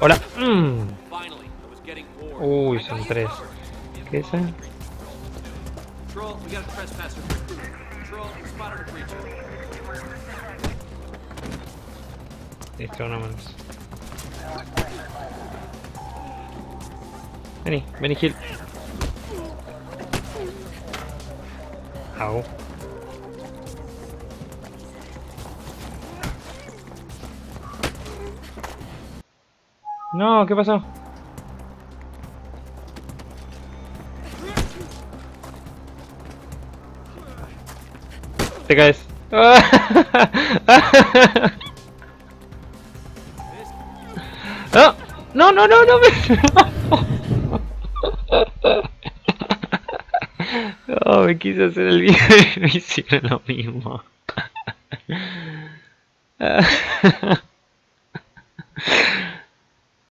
Hola. Uy, son tres. ¿Qué es eso? Listo, una más. Vení, vení, Gil. Au. No, ¿qué pasó? Te caes. No, no, no, no me... No, me quise hacer el video y me hicieron lo mismo.